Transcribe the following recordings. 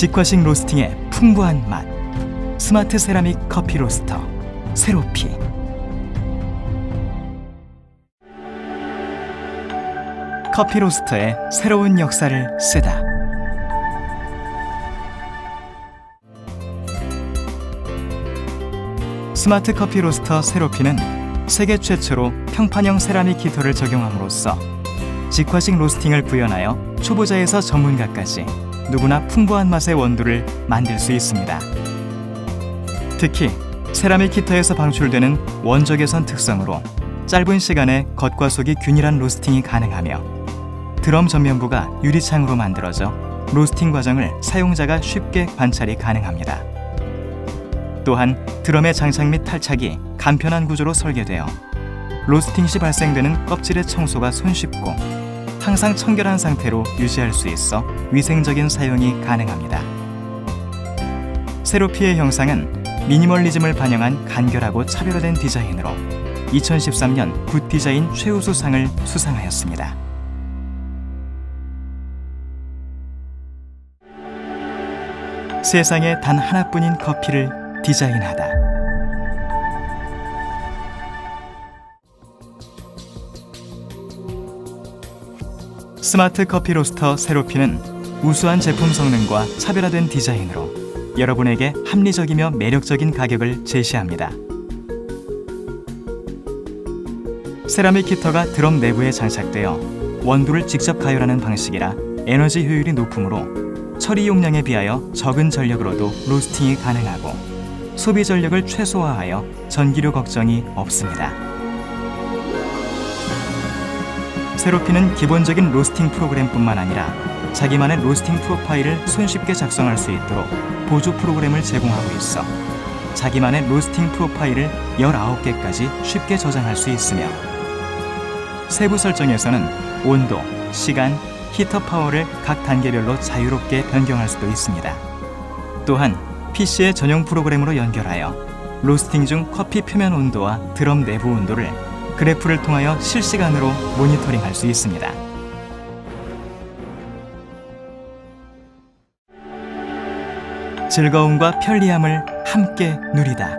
직화식 로스팅의 풍부한 맛, 스마트 세라믹 커피 로스터 세로피. 커피 로스터의 새로운 역사를 쓰다. 스마트 커피 로스터 세로피는 세계 최초로 평판형 세라믹 히터를 적용함으로써 직화식 로스팅을 구현하여 초보자에서 전문가까지 누구나 풍부한 맛의 원두를 만들 수 있습니다. 특히 세라믹 히터에서 방출되는 원적외선 특성으로 짧은 시간에 겉과 속이 균일한 로스팅이 가능하며 드럼 전면부가 유리창으로 만들어져 로스팅 과정을 사용자가 쉽게 관찰이 가능합니다. 또한 드럼의 장착 및 탈착이 간편한 구조로 설계되어 로스팅 시 발생되는 껍질의 청소가 손쉽고 항상 청결한 상태로 유지할 수 있어 위생적인 사용이 가능합니다. 세로피의 형상은 미니멀리즘을 반영한 간결하고 차별화된 디자인으로 2013년 굿디자인 최우수상을 수상하였습니다. 세상에 단 하나뿐인 커피를 디자인하다. 스마트 커피 로스터 세로피는 우수한 제품 성능과 차별화된 디자인으로 여러분에게 합리적이며 매력적인 가격을 제시합니다. 세라믹 히터가 드럼 내부에 장착되어 원두를 직접 가열하는 방식이라 에너지 효율이 높으므로 처리 용량에 비하여 적은 전력으로도 로스팅이 가능하고 소비 전력을 최소화하여 전기료 걱정이 없습니다. 세로피는 기본적인 로스팅 프로그램뿐만 아니라 자기만의 로스팅 프로파일을 손쉽게 작성할 수 있도록 보조 프로그램을 제공하고 있어 자기만의 로스팅 프로파일을 19개까지 쉽게 저장할 수 있으며 세부 설정에서는 온도, 시간, 히터 파워를 각 단계별로 자유롭게 변경할 수도 있습니다. 또한 PC의 전용 프로그램으로 연결하여 로스팅 중 커피 표면 온도와 드럼 내부 온도를 그래프를 통하여 실시간으로 모니터링할 수 있습니다. 즐거움과 편리함을 함께 누리다.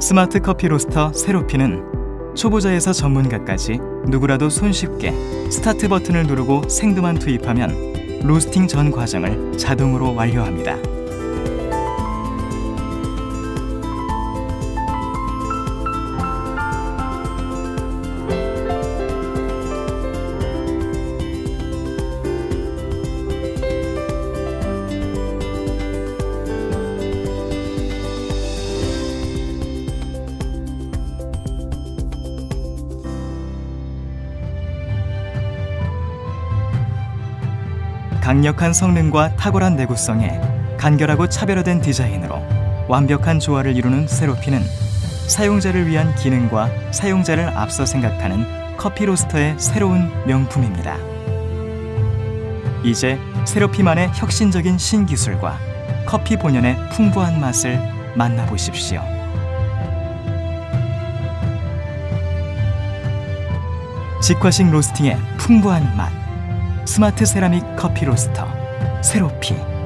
스마트 커피 로스터 세로피는 초보자에서 전문가까지 누구라도 손쉽게 스타트 버튼을 누르고 생두만 투입하면 로스팅 전 과정을 자동으로 완료합니다. 강력한 성능과 탁월한 내구성에 간결하고 차별화된 디자인으로 완벽한 조화를 이루는 세로피는 사용자를 위한 기능과 사용자를 앞서 생각하는 커피 로스터의 새로운 명품입니다. 이제 세로피만의 혁신적인 신기술과 커피 본연의 풍부한 맛을 만나보십시오. 직화식 로스팅의 풍부한 맛, 스마트 세라믹 커피 로스터 세로피.